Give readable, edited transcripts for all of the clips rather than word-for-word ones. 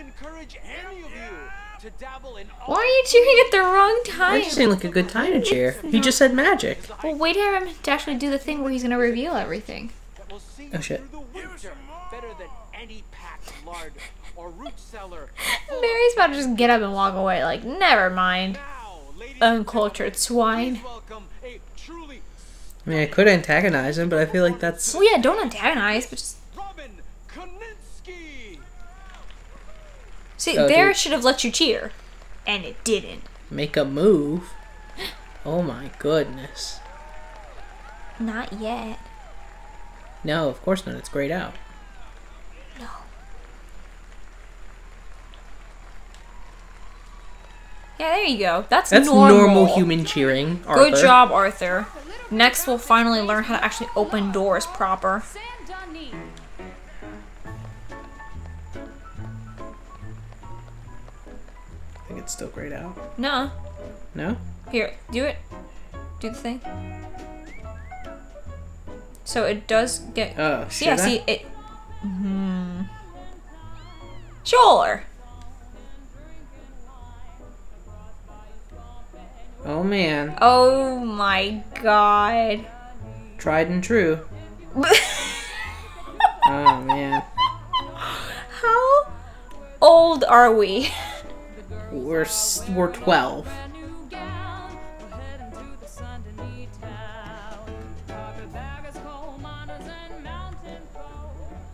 encourage any of you to dabble in all. Why are you cheering at the wrong time? That just didn't look a good time to cheer. He just said magic. Well, wait for him to actually do the thing where he's going to reveal everything. Oh shit. Better than any packed lard or root cellar. Mary's about to just get up and walk away like, never mind. Uncultured swine. I mean, I could antagonize him, but I feel like that's... Well, yeah, don't antagonize, but just... See, oh, there should have let you cheer. And it didn't. Make a move? Oh my goodness. Not yet. No, of course not. It's grayed out. No. Yeah, there you go. That's normal human cheering, Arthur. Good job, Arthur. Next, we'll finally learn how to actually open doors proper. I think it's still grayed out. No. No? Here, do it. Do the thing. So it does get. Oh, yeah, see it. Mm-hmm. Sure. Oh man. Oh my god. Tried and true. Oh man. How old are we? We're 12.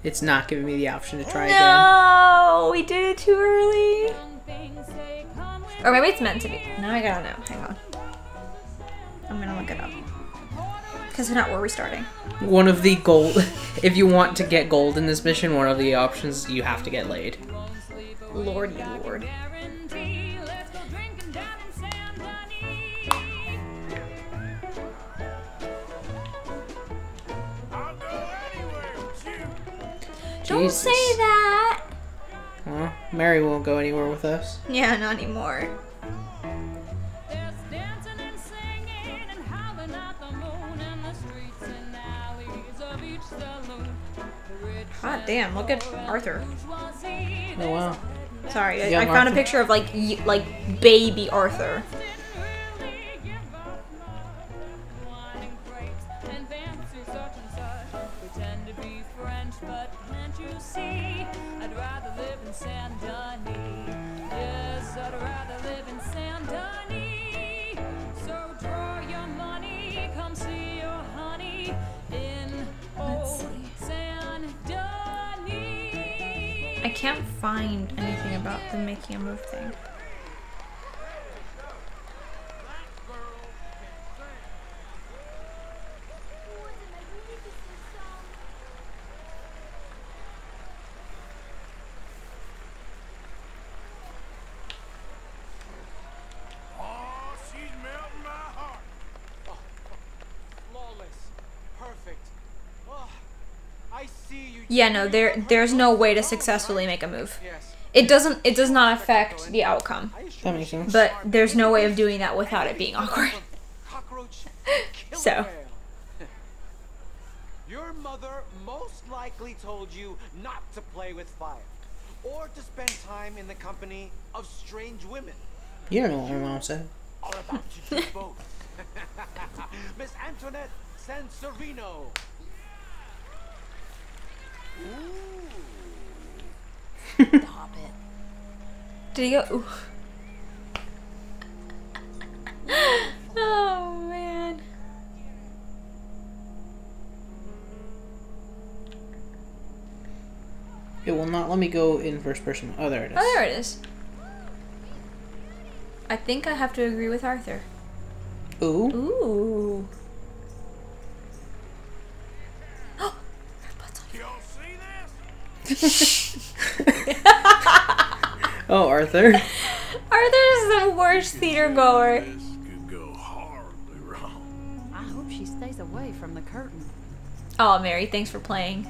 It's not giving me the option to try again. No, we did it too early. Or maybe it's meant to be. Now I gotta know. Hang on. I'm gonna look it up. Because if not, we're restarting. One of the gold. If you want to get gold in this mission, one of the options you have to get laid. Lordy lord. Don't say that! Well, Mary won't go anywhere with us. Yeah, not anymore. God damn, look at Arthur. Oh wow. Sorry, I found a picture of like baby Arthur. I can't find anything about the making a move thing. Yeah, no, there's no way to successfully make a move. It does not affect the outcome. That makes sense. But there's no way of doing that without it being awkward. So your mother most likely told you not to play with fire or to spend time in the company of strange women. You don't know what my mom said. All about you do both. Miss Antoinette Sanservino. Stop it. Did he go? Ooh. Oh man. It will not let me go in first person. Oh, there it is. Oh, there it is. I think I have to agree with Arthur. Ooh. Ooh. Oh, Arthur. Arthur's the worst theater goer. I hope she stays away from the curtain. Oh, Mary, thanks for playing.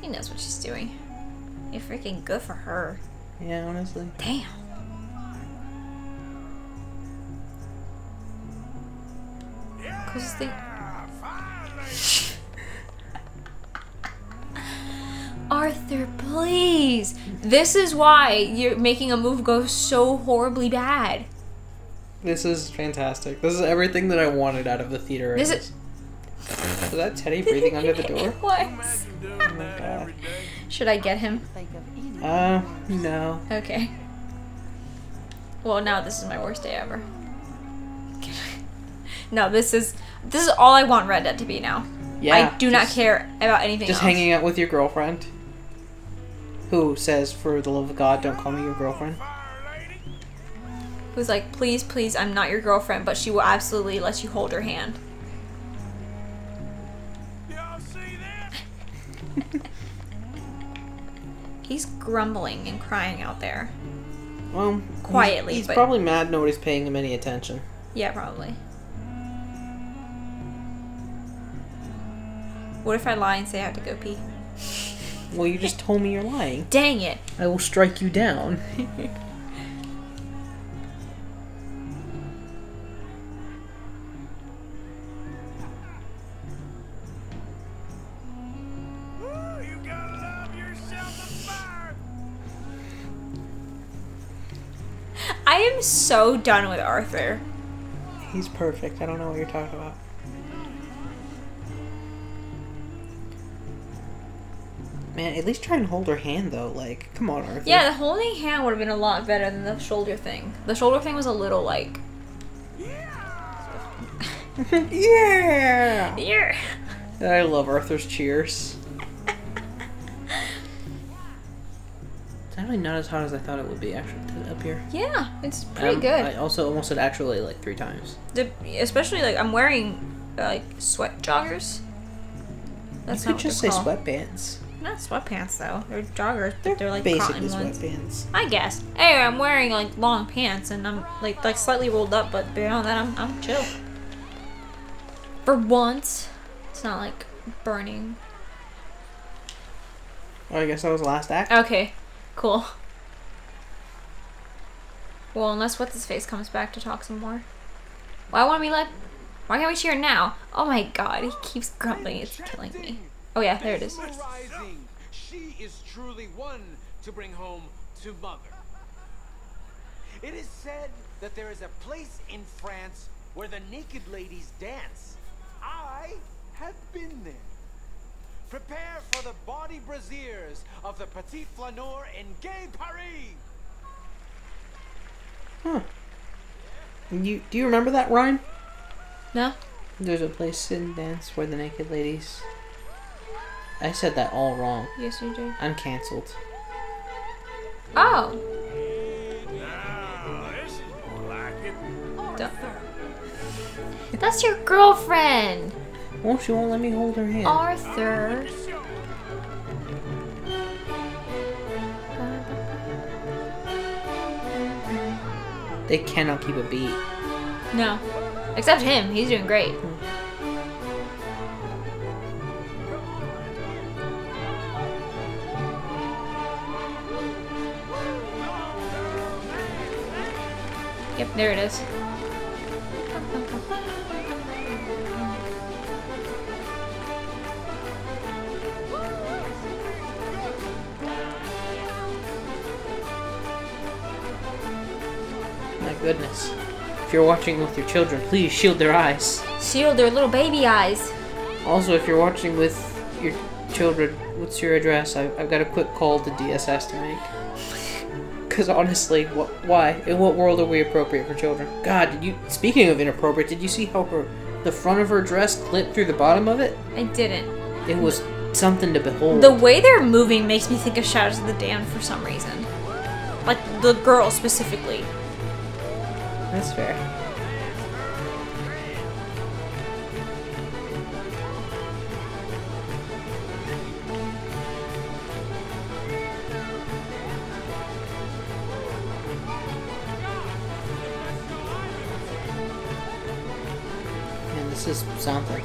She knows what she's doing. You're freaking good for her. Yeah, honestly. Damn. Yeah. Coolest thing. Arthur, please. This is why you're making a move go so horribly bad. This is fantastic. This is everything that I wanted out of the theater. This is... Was that Teddy breathing under the door? What? Oh my God. Should I get him? No. Okay. Well, now this is my worst day ever. No, this is all I want Red Dead to be now. Yeah, I do not care about anything else. Just hanging out with your girlfriend. Who says, for the love of God, don't call me your girlfriend. Who's like, please, please, I'm not your girlfriend, but she will absolutely let you hold her hand. Y'all see that? He's grumbling and crying out there. Well, quietly. He's probably mad nobody's paying him any attention. Yeah, probably. What if I lie and say I have to go pee? Well, you just told me you're lying. Dang it. I will strike you down. You gotta love yourself a fire. I am so done with Arthur. He's perfect. I don't know what you're talking about. Man, at least try and hold her hand, though. Like, come on, Arthur. Yeah, the holding hand would have been a lot better than the shoulder thing. The shoulder thing was a little, like... Yeah! Yeah! Yeah! I love Arthur's cheers. It's actually not as hot as I thought it would be, actually, up here. Yeah, it's pretty good. I also almost said actually, like, 3 times. Especially, like, I'm wearing, like, sweat joggers. That's not what they're called. You could just say sweatpants. Not sweatpants though. They're joggers, but they're like basically cotton ones. Sweatpants. I guess. Anyway, I'm wearing like long pants, and I'm like slightly rolled up, but beyond that, I'm chill. For once, it's not like burning. Well, I guess that was the last act. Okay, cool. Well, unless what's his face comes back to talk some more. Why won't we let? Why can't we cheer now? Oh my God, he keeps grumbling. It's killing me. Oh yeah, there it is. She is truly one to bring home to mother. It is said that there is a place in France where the naked ladies dance. I have been there. Prepare for the body brasiers of the Petit Flaneur in Gay Paris. Huh. Do you remember that rhyme? No. There's a place in dance where the naked ladies... I said that all wrong. Yes, you did. I'm cancelled. Oh. Now, this is like it. Arthur. That's your girlfriend. Well, she won't let me hold her hand. Arthur. They cannot keep a beat. No. Except him. He's doing great. Yep, there it is. My goodness. If you're watching with your children, please shield their eyes. Shield their little baby eyes. Also, if you're watching with your children, what's your address? I've got a quick call to DSS to make. Because honestly, why? In what world are we appropriate for children? God, speaking of inappropriate, did you see how the front of her dress clipped through the bottom of it? I didn't. It was something to behold. The way they're moving makes me think of Shadows of the Damned for some reason. Like, the girl specifically. That's fair. This is something.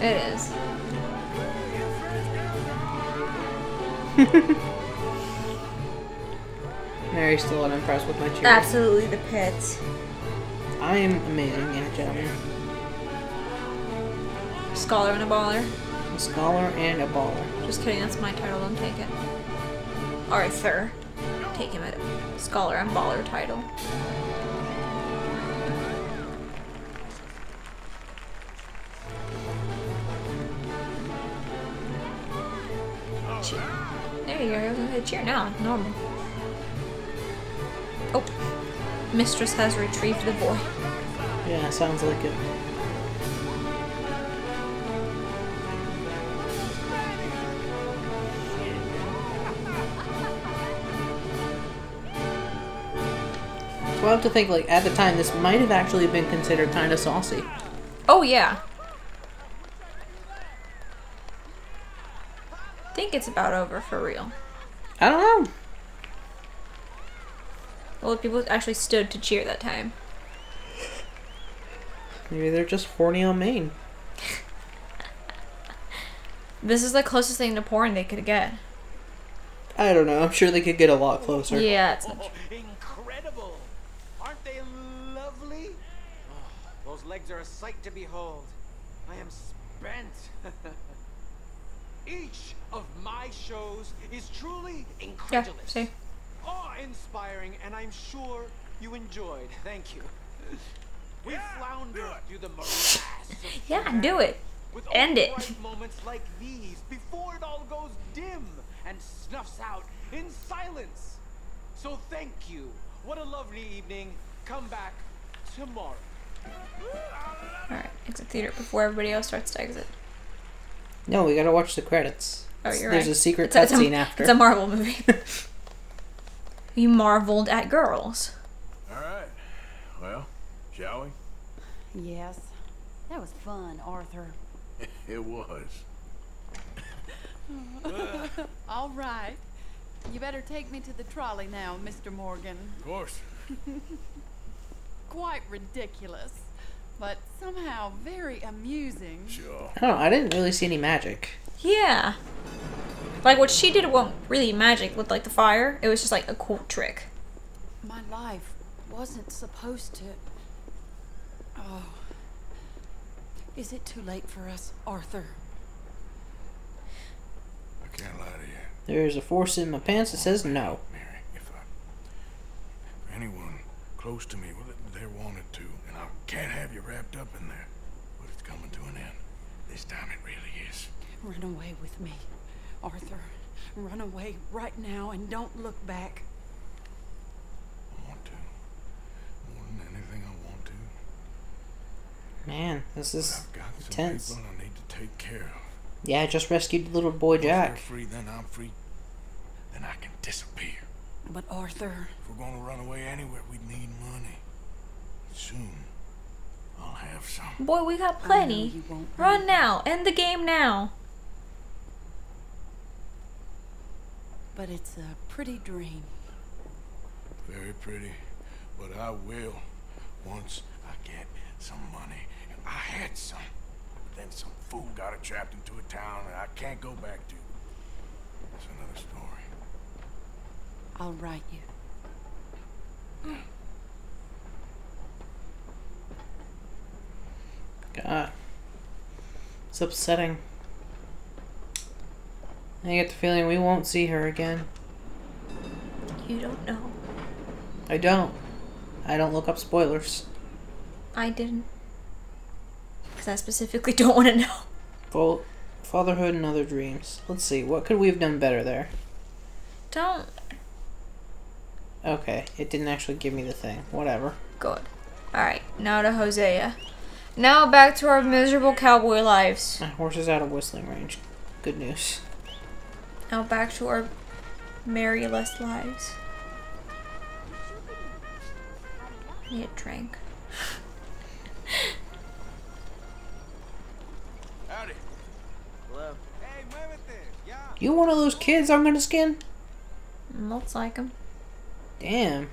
It is. Mary's still unimpressed with my cheer. Absolutely the pits. I am amazing and a gentleman. Scholar and a baller. a scholar and a baller. Just kidding, that's my title, don't take it. Arthur. Take him at a scholar and baller title. Cheer. There you go, I was gonna say cheer now, normal. Oh, mistress has retrieved the boy. Yeah, sounds like it. We'll have to think, like, at the time, this might have actually been considered kind of saucy. Oh, yeah. I think it's about over for real. I don't know. Well, people actually stood to cheer that time. Maybe they're just horny on Maine. This is the closest thing to porn they could get. I don't know. I'm sure they could get a lot closer. Yeah, it's not true. Incredible! Aren't they lovely? Oh, those legs are a sight to behold. I am spent. Each of my shows is truly incredulous. Yeah, awe-inspiring, and I'm sure you enjoyed. Thank you. We floundered through the morass. Yeah, do it. End it. With moments like these before it all goes dim and snuffs out in silence. So thank you. What a lovely evening. Come back tomorrow. Alright, exit theater before everybody else starts to exit. No, we gotta watch the credits. Oh, you're right. There's a secret cutscene after. It's a Marvel movie. We marveled at girls. Alright. Well, shall we? Yes. That was fun, Arthur. It was. All right. You better take me to the trolley now, Mr. Morgan. Of course. Quite ridiculous, but somehow very amusing. Sure. Oh, I didn't really see any magic. Yeah. Like, what she did wasn't really magic with, like, the fire. It was just, like, a cool trick. My life wasn't supposed to... Oh... Is it too late for us, Arthur? I can't lie to you. There's a force in my pants that says no. Mary, if anyone close to me, well, they wanted to, and I can't have you wrapped up in there. But it's coming to an end. This time it really is. Run away with me, Arthur. Run away right now and don't look back. I want to. More than anything, I want to. Man, this is intense. I've got some people I need to take care of. Yeah, I just rescued little boy Jack. If you're free, then I'm free. Then I can disappear. But Arthur... If we're going to run away anywhere, we need money. Soon, I'll have some. Boy, we got plenty. Run now. End the game now. But it's a pretty dream. Very pretty. But I will. Once I get some money. I had some, but then some fool got it trapped into a town that I can't go back to. That's another story. I'll write you. God. It's upsetting. I get the feeling we won't see her again. You don't know. I don't. I don't look up spoilers. I didn't. Because I specifically don't want to know. Well, fatherhood and other dreams. Let's see, what could we have done better there? Don't. Okay, it didn't actually give me the thing. Whatever. Good. Alright, now to Hosea. Now back to our miserable cowboy lives. My horse is out of whistling range. Good news. Now back to our Mary-less lives. I need a drink. Howdy. Hello. Hey, where with this? Yeah. You one of those kids I'm gonna skin? Looks like them. Damn.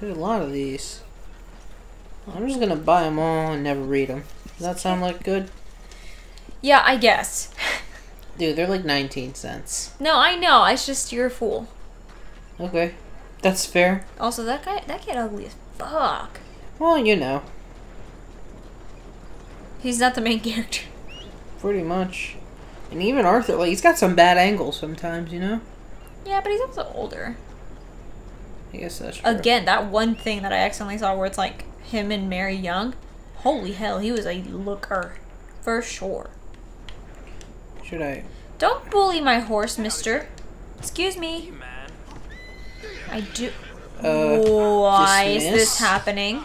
There's a lot of these. I'm just gonna buy them all and never read them. Does that sound like good? Yeah, I guess. Dude, they're like 19 cents. No, I know. It's just you're a fool. Okay. That's fair. Also, that kid ugly as fuck. Well, you know. He's not the main character. Pretty much. And even Arthur, like, he's got some bad angles sometimes, you know? Yeah, but he's also older. I guess that's true. Again, that one thing that I accidentally saw where it's like him and Mary young. Holy hell, he was a looker. For sure. Should I? Don't bully my horse, mister. Excuse me. I do. Why is this happening?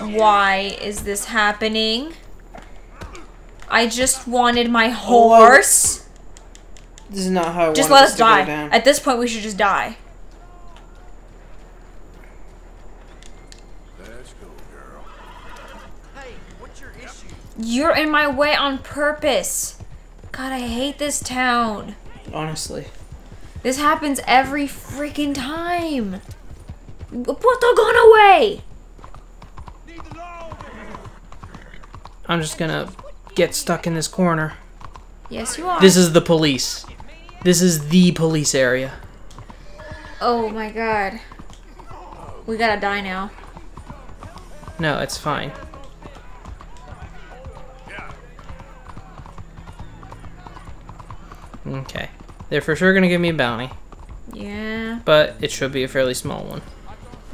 Why is this happening? I just wanted my horse. This is not how I want this to go down. Just let us die. At this point, we should just die. Let's go, girl. Hey, what's your issue? You're in my way on purpose. God, I hate this town. Honestly. This happens every freaking time. Put the gun away! I'm just gonna get stuck in this corner. Yes, you are. This is the police. This is the police area. Oh my god. We gotta die now. No, it's fine. Okay. They're for sure gonna give me a bounty. Yeah. But it should be a fairly small one.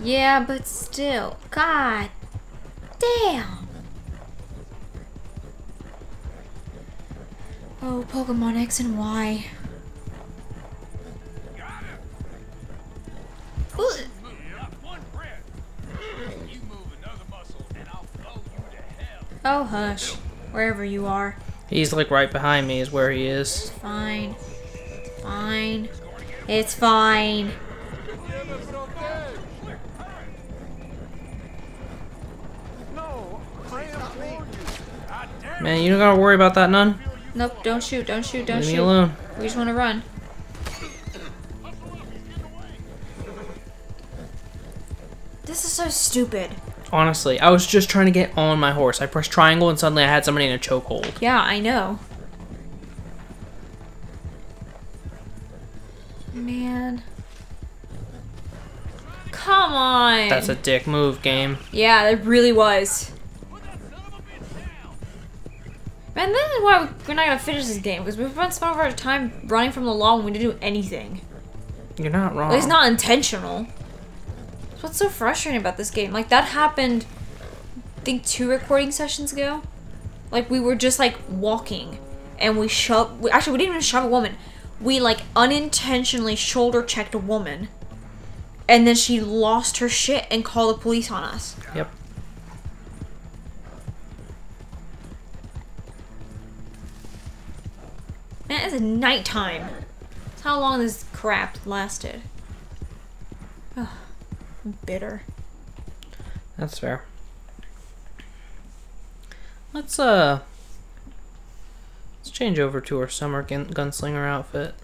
Yeah, but still. God damn. Oh, Pokemon X and Y. Oh, hush. Wherever you are. He's like right behind me is where he is. Fine. Fine. It's fine. Man, you don't gotta worry about that none. Nope, don't shoot, don't shoot, don't shoot. Leave me alone. We just want to run. This is so stupid. Honestly, I was just trying to get on my horse. I pressed triangle and suddenly I had somebody in a chokehold. Yeah, I know. Man. Come on! That's a dick move, game. Yeah, it really was. And this is why we're not gonna finish this game, because we've spent some of our time running from the law when we didn't do anything. You're not wrong. Like, it's not intentional. That's what's so frustrating about this game. Like, that happened, I think, 2 recording sessions ago. Like, we were just, like, walking, and we shoved... Actually, we didn't even shove a woman. We, like, unintentionally shoulder-checked a woman, and then she lost her shit and called the police on us. Yep. Man, it's nighttime. That's how long this crap lasted. Ugh, I'm bitter. That's fair. Let's change over to our summer gunslinger outfit.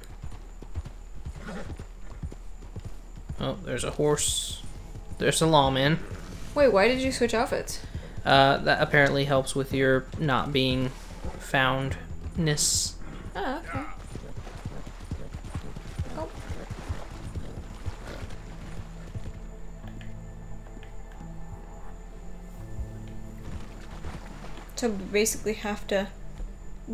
Oh, there's a horse. There's a lawman. Wait, why did you switch outfits? That apparently helps with your not being foundness. Oh, okay. Oh. So we basically have to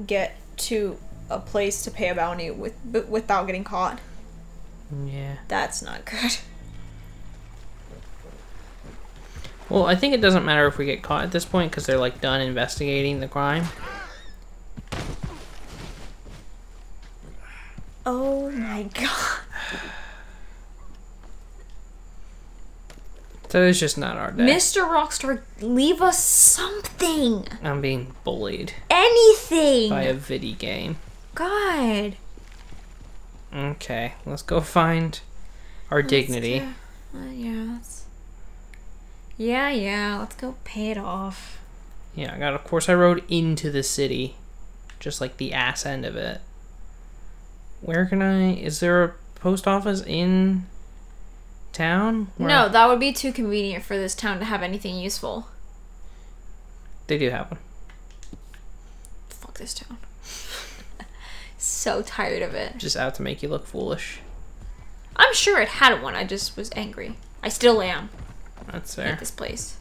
get to a place to pay a bounty without getting caught. Yeah. That's not good. Well, I think it doesn't matter if we get caught at this point because they're like done investigating the crime. Oh my god. So it's just not our day. Mr. Rockstar, leave us something! I'm being bullied. Anything! By a video game. God. Okay, let's go find our dignity. Yeah, let's go pay it off. Yeah, of course I rode into the city. Just like the ass end of it. Where can I... Is there a post office in town? No, that would be too convenient for this town to have anything useful. They do have one. Fuck this town. So tired of it. Just out to make you look foolish. I'm sure it had one. I just was angry. I still am. That's fair. At this place.